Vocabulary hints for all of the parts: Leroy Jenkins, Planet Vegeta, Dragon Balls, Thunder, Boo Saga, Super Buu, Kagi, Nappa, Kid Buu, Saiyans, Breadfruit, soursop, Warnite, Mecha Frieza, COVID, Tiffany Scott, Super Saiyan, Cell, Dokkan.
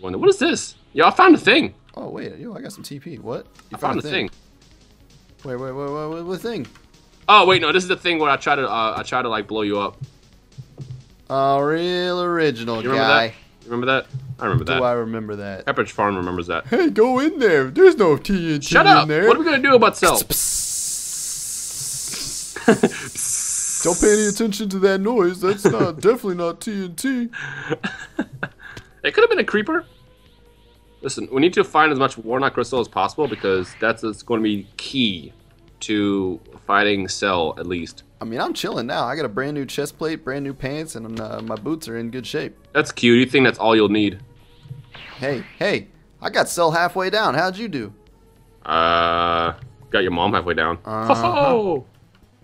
Wonder what is this? Yo, I found a thing. Oh wait, yo, I got some TP. What? You I found a thing. Wait, what thing? Oh wait, no, this is the thing where I try to like blow you up. Oh, real original guy. You remember that? I remember that. Do I remember that? Pepperidge Farm remembers that. Hey, go in there. There's no TNT in there. Shut up. What are we gonna do about Cell? Don't pay any attention to that noise. That's not definitely not TNT. It could have been a creeper. Listen, we need to find as much Warnite crystal as possible because that's going to be key to fighting Cell, at least. I mean, I'm chilling now. I got a brand new chest plate, brand new pants, and my boots are in good shape. That's cute. You think that's all you'll need? Hey, hey! I got Cell halfway down. How'd you do? Got your mom halfway down. Ho-ho!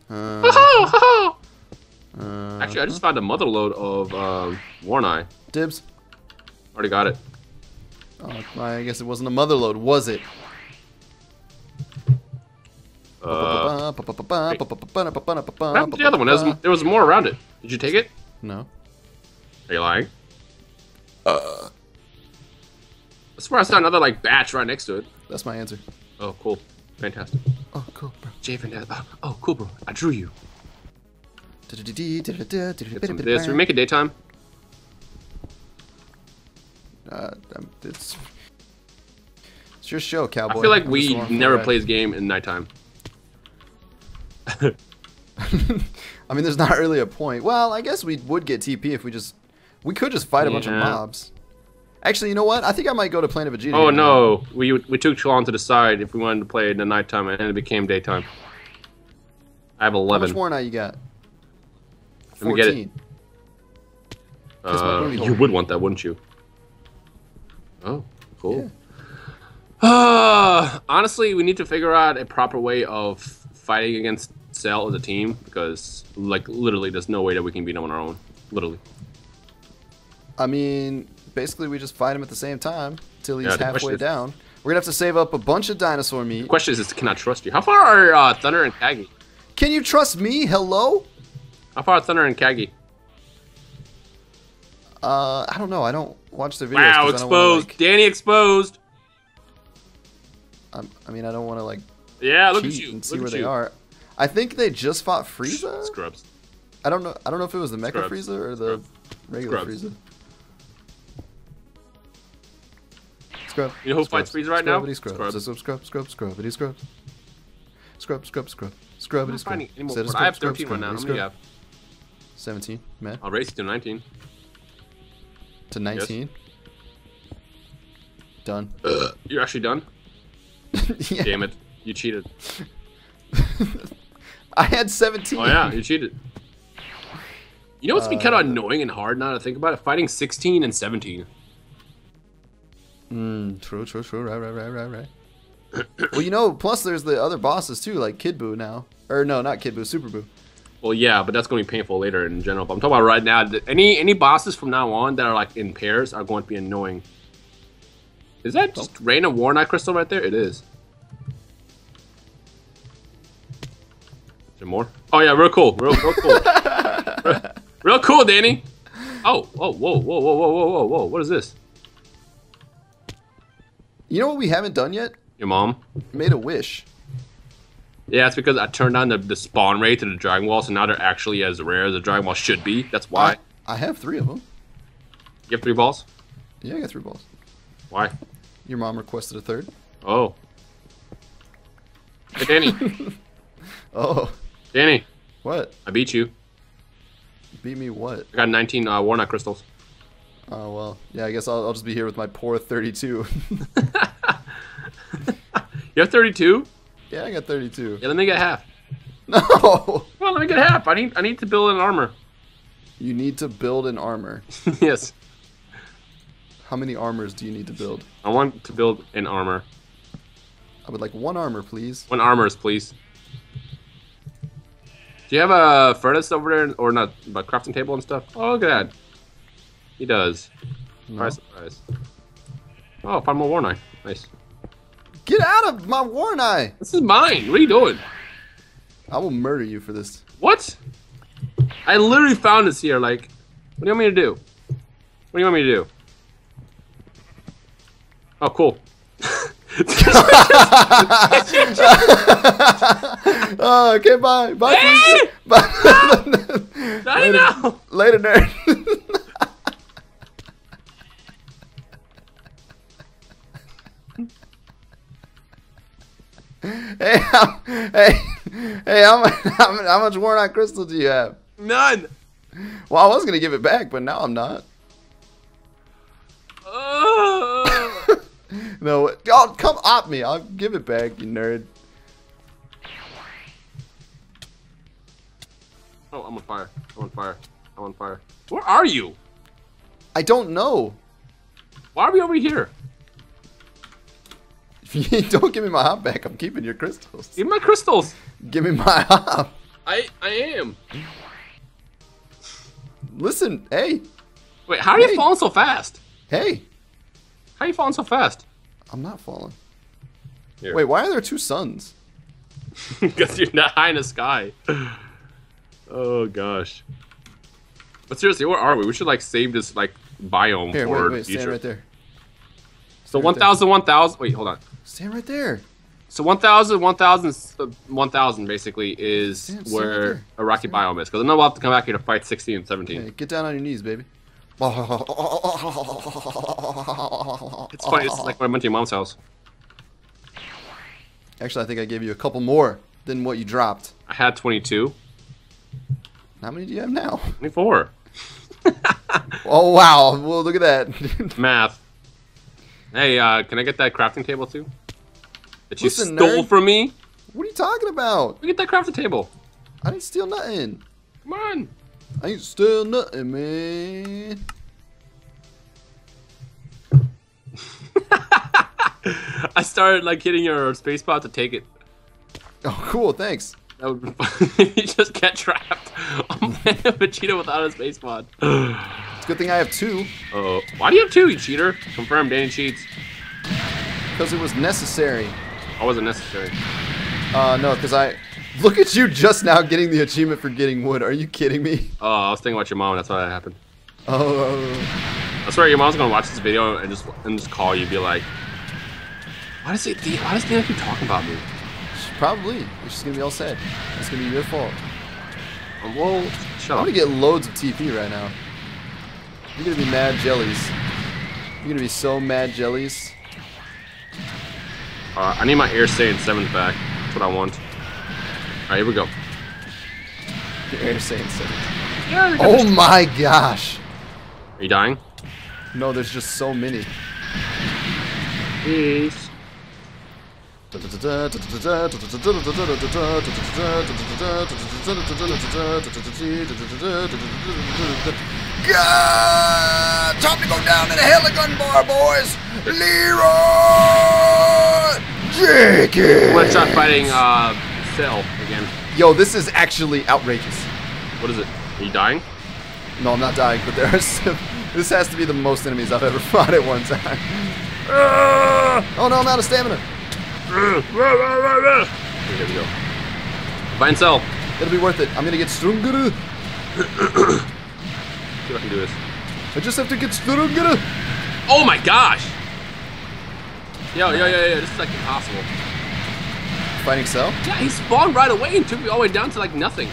Ho-ho! Ho-ho! Actually, I just found a motherload of Warnite. Dibs. Already got it. Oh, I guess it wasn't a motherload, was it? The other one. There was more around it. Did you take it? No. Are you lying? I swear I saw another like batch right next to it. That's my answer. Oh, cool. Fantastic. Oh, cool, bro. Oh, cool, bro. I drew you. Should we make it daytime? It's your show, cowboy. I feel like we never play this game in nighttime. I mean, there's not really a point. Well, I guess we would get TP if we just... We could just fight a bunch of mobs. Actually, you know what? I think I might go to Planet Vegeta. Oh, no. We took too long to decide if we wanted to play in the nighttime, and it became daytime. I have 11. How much Warnite you got? 14. Let me get it. You would want that, wouldn't you? Oh, cool. Yeah. Honestly, we need to figure out a proper way of fighting against Cell as a team because, like, literally, there's no way that we can beat him on our own. Literally. I mean, basically, we just fight him at the same time till he's halfway down. We're gonna have to save up a bunch of dinosaur meat. The question is, can I trust you? How far are Thunder and Kagi? Can you trust me? Hello? How far are Thunder and Kagi? I don't know. I don't watch the videos. Wow, exposed. Danny exposed. I mean, I don't want to like. Yeah, look at you. And see where they are. I think they just fought Frieza. Scrubs. I don't know. I don't know if it was the Mecha Frieza or the regular Frieza. Scrub. You know who fights Frieza right now? Scrub. I have 13 right now. How many have? 17. Man. I'll race you to 19. To 19. Done. You're actually done. Yeah. Damn it! You cheated. I had 17. Oh yeah, you cheated. You know what's been kind of annoying and hard now to think about it? Fighting 16 and 17. True. Right. Well, you know, plus there's the other bosses too, like Kid Buu now, or no, not Kid Buu, Super Buu. Well, yeah, but that's going to be painful later in general. But I'm talking about right now. Any bosses from now on that are like in pairs are going to be annoying. Is that just random Warnite crystal right there? It is. Is there more? Oh yeah, real cool. Real cool. real cool, Danny. Oh, oh, whoa. What is this? You know what we haven't done yet? Your mom made a wish. Yeah, it's because I turned down the spawn rate to the Dragon Balls, so now they're actually as rare as the Dragon Ball should be. That's why. I have 3 of them. You have 3 balls? Yeah, I got 3 balls. Why? Your mom requested a 3rd. Oh. Hey, Danny. Oh. Danny. What? I beat you. Beat me what? I got 19 Warnite crystals. Oh, well. Yeah, I guess I'll just be here with my poor 32. You have 32? Yeah, I got 32. Yeah, let me get half. No. Well, let me get half. I need to build an armor. You need to build an armor. Yes. How many armors do you need to build? I want to build an armor. I would like 1 armor, please. 1 armors, please. Do you have a furnace over there? Or not, a crafting table and stuff? Oh, look at that. He does. No. Surprise, surprise. Oh, found more Warnite. Nice. Get out of my Warnite! This is mine. What are you doing? I will murder you for this. What? I literally found this here. Like, what do you want me to do? What do you want me to do? Oh, cool. Oh, okay, bye. Bye. Hey! Bye. No! Later, no! Later, nerd. Hey, how much Warnite crystal do you have? None. Well, I was gonna give it back, but now I'm not. No, oh, come op me. I'll give it back, you nerd. Oh, I'm on fire. I'm on fire. I'm on fire. Where are you? I don't know. Why are we over here? Don't give me my hop back. I'm keeping your crystals. Give me my crystals. Give me my hop. I am. Listen, hey. Wait, how are you falling so fast? Hey. How are you falling so fast? I'm not falling. Here. Wait, why are there two suns? Because you're not high in the sky. Oh, gosh. But seriously, where are we? We should, like, save this, like, biome here, for wait, future. Stand right there. So 1,000, 1,000. Wait, hold on. Stand right there. So 1,000, 1,000, 1,000 basically is where a rocky biome is. Because I know we'll have to come back here to fight 16 and 17. Okay, get down on your knees, baby. It's funny. It's like when I went to your mom's house. Actually, I think I gave you a couple more than what you dropped. I had 22. How many do you have now? 24. Oh, wow. Well, look at that. Math. Hey, can I get that crafting table too? That you stole from me? What are you talking about? Get that crafting table. I didn't steal nothing. Come on. I ain't steal nothing, man. I started like hitting your space bot to take it. Oh, cool. Thanks. That would be fun. You just get trapped on Planet Vegeta without a space pod. It's a good thing I have two. Uh-oh. Why do you have two, you cheater? Confirmed, Danny cheats. Because it was necessary. I wasn't necessary. No, because I... Look at you just now getting the achievement for getting wood. Are you kidding me? Oh, I was thinking about your mom. That's why that happened. Oh. I swear, your mom's going to watch this video and just call you and be like, why does Dana keep talking about me? Probably. It's just gonna be all sad. It's gonna be your fault. Whoa. Shut up. I'm gonna get loads of TP right now. You're gonna be mad jellies. You're gonna be so mad jellies. I need my air Saiyan 7 back. That's what I want. Alright, here we go. The air Saiyan 7. Yeah, oh my gosh. Are you dying? No, there's just so many. Peace. God! Time to go down in a heligun bar, boys! Leroy Jenkins! Let's start fighting Cell again. Yo, this is actually outrageous. What is it? Are you dying? No, I'm not dying, but there are some... This has to be the most enemies I've ever fought at one time. Oh no, I'm out of stamina. Here we go. Find Cell. It'll be worth it. I'm gonna get stronger. See if I can do this. I just have to get stronger. Oh my gosh! Yo. This is like impossible. Fighting Cell? Yeah, he spawned right away and took me all the way down to like nothing.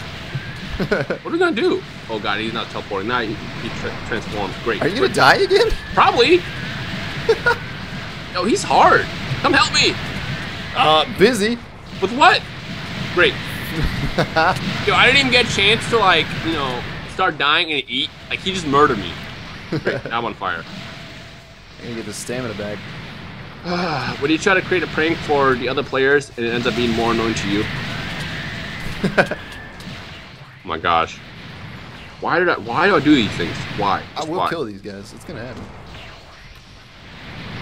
What are we gonna do? Oh god, he's not teleporting. Now he transforms. Great. Are you gonna die again? Probably. Yo, he's hard. Come help me. Busy. With what? Great. Yo, I didn't even get a chance to, like, you know, start dying and eat. Like, he just murdered me. Great, now I'm on fire. I'm gonna get the stamina back. When you try to create a prank for the other players, and it ends up being more annoying to you. Oh my gosh. Why do I do these things? Why? Just I will kill these guys. It's gonna happen.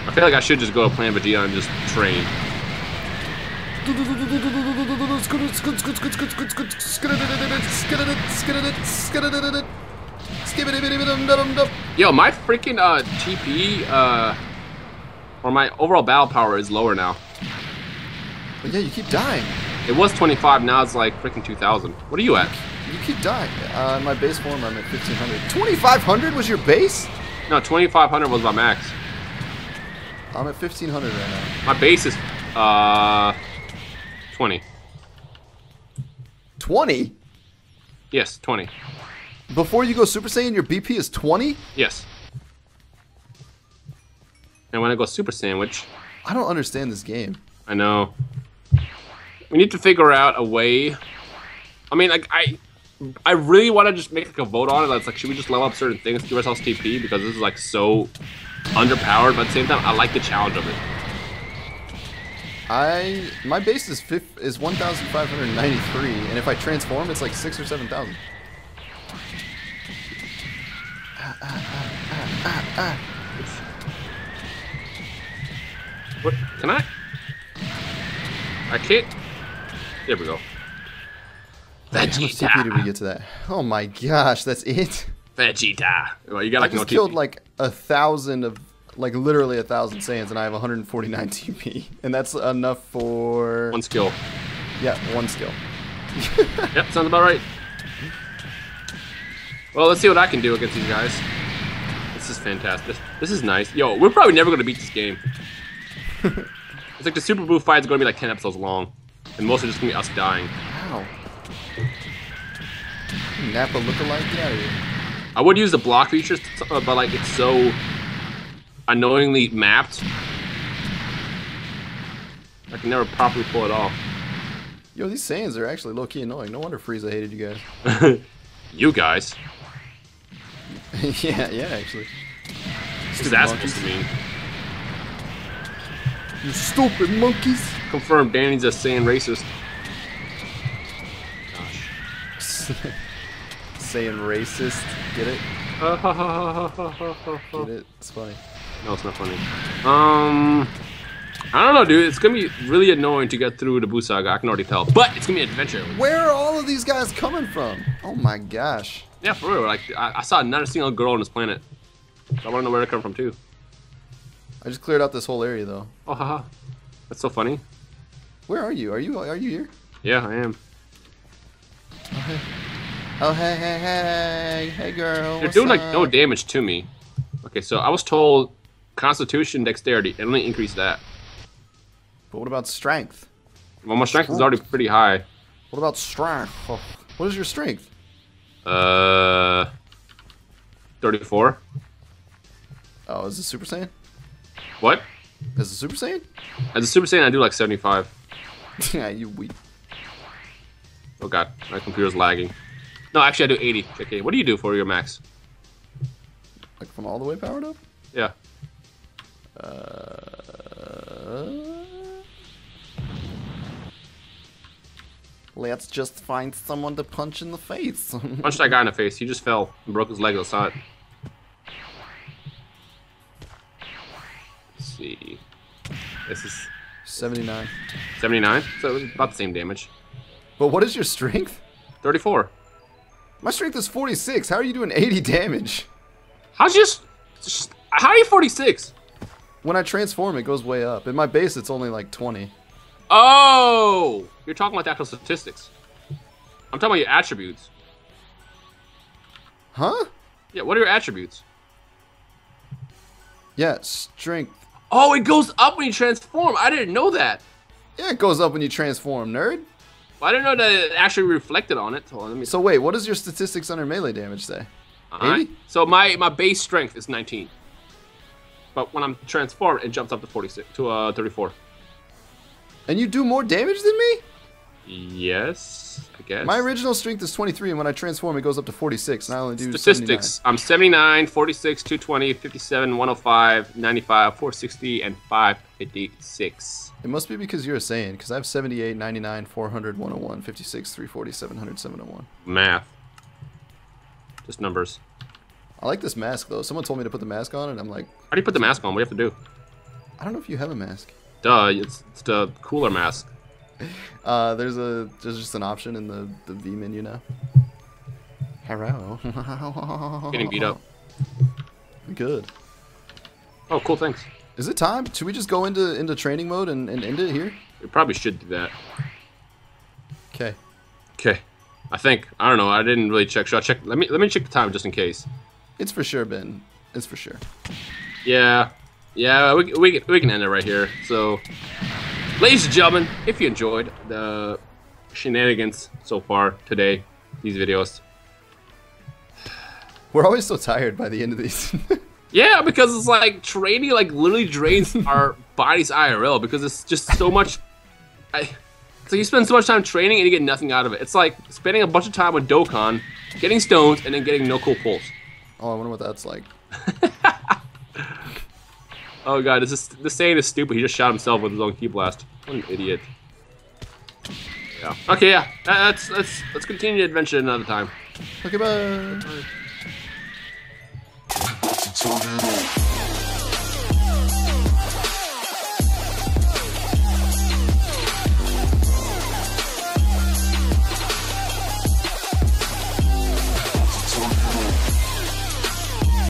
I feel like I should just go to Planet Vegeta and just train. Yo, my freaking TP or my overall battle power is lower now. But yeah, you keep dying. It was 25, now it's like freaking 2,000. What are you at? You keep dying. My base form, I'm at 1,500. 2,500 was your base? No, 2,500 was my max. I'm at 1,500 right now. My base is 20. 20? Yes, 20. Before you go Super Saiyan, your BP is 20? Yes. And when I go Super Saiyan, which... I don't understand this game. I know. We need to figure out a way... I mean, like, I really want to just make like a vote on it. That's like, should we just level up certain things to give ourselves TP? Because this is like so underpowered, but at the same time, I like the challenge of it. My base is 1,593, and if I transform, it's like 6 or 7,000. What? Can I? I can't. There we go. Vegeta. How much TP did we get to that? Oh my gosh, that's it. Vegeta. Well, you got like I just no killed TP. Like 1,000 of, like literally 1,000 Saiyans, and I have 149 TP, and that's enough for one skill. Yeah, one skill. Yep, sounds about right. Well, let's see what I can do against these guys. This is fantastic. This is nice. Yo, we're probably never gonna beat this game. It's like the Super Buu fight is gonna be like 10 episodes long, and mostly just gonna be us dying. Wow. Nappa lookalike, get out of here. I would use the block features, but like it's so unknowingly mapped. I can never properly pull it off. Yo, these Saiyans are actually low-key annoying. No wonder Frieza hated you guys. You guys? yeah, actually. What's that supposed to mean? You stupid monkeys! Confirmed, Danny's a Saiyan racist. Saying racist, get it? Get it? It's funny. No, it's not funny. I don't know, dude. It's gonna be really annoying to get through the Boo Saga. I can already tell, but it's gonna be an adventure. Where are all of these guys coming from? Oh my gosh. Yeah, for real. Like I saw not a single girl on this planet. So I want to know where they come from too. I just cleared out this whole area though. Oh, haha. That's so funny. Where are you? Are you here? Yeah, I am. Okay. Oh hey girl. They're doing like no damage to me. Okay, so I was told Constitution, Dexterity, and only increase that. But what about Strength? Well, my Strength is already pretty high. What about Strength? Oh. What is your Strength? 34. Oh, is this Super Saiyan? What? Is it Super Saiyan? As a Super Saiyan, I do like 75. Yeah, you weak. Oh god, my computer's lagging. No, actually I do 80. Okay, what do you do for your max? Like from all the way powered up? Yeah. Let's just find someone to punch in the face. Punch that guy in the face. He just fell and broke his leg outside. Let's see. This is... 79. 79? So it was about the same damage. But what is your strength? 34. My strength is 46. How are you doing 80 damage? How's your... How are you 46? When I transform, it goes way up. In my base, it's only like 20. Oh! You're talking about the actual statistics. I'm talking about your attributes. Huh? Yeah, what are your attributes? Yeah, strength. Oh, it goes up when you transform. I didn't know that. Yeah, it goes up when you transform, nerd. I don't know that it actually reflected on it. Hold on, let me... So wait, what does your statistics under melee damage say? 80? So my base strength is 19. But when I'm transformed, it jumps up to 46 to 34. And you do more damage than me? Yes, I guess. My original strength is 23, and when I transform, it goes up to 46, and I only do statistics. 79. I'm 79, 46, 220, 57, 105, 95, 460, and 556. It must be because you're a Saiyan, because I have 78, 99, 400, 101, 56, 340, 700, 701. Math. Just numbers. I like this mask, though. Someone told me to put the mask on, and I'm like... How do you put the mask on? What do you have to do? I don't know if you have a mask. Duh, it's the cooler mask. There's just an option in the V menu now. Hello. Getting beat up. Good. Oh, cool, thanks. Is it time? Should we just go into training mode and end it here? We probably should do that. Okay. Okay. I think. I don't know. I didn't really check. Should I check? Let me check the time just in case. It's for sure, Ben. It's for sure. Yeah. Yeah, we can end it right here. So, ladies and gentlemen, if you enjoyed the shenanigans so far today, these videos. We're always so tired by the end of these. Yeah, because it's like training, like literally drains our bodies IRL because it's just so much. So you spend so much time training and you get nothing out of it. It's like spending a bunch of time with Dokkan, getting stoned, and then getting no cool pulls. Oh, I wonder what that's like. Oh god, this Saiyan is stupid. He just shot himself with his own key blast. What an idiot. Yeah. Okay, yeah. Let's continue the adventure another time. Okay, bye. Bye.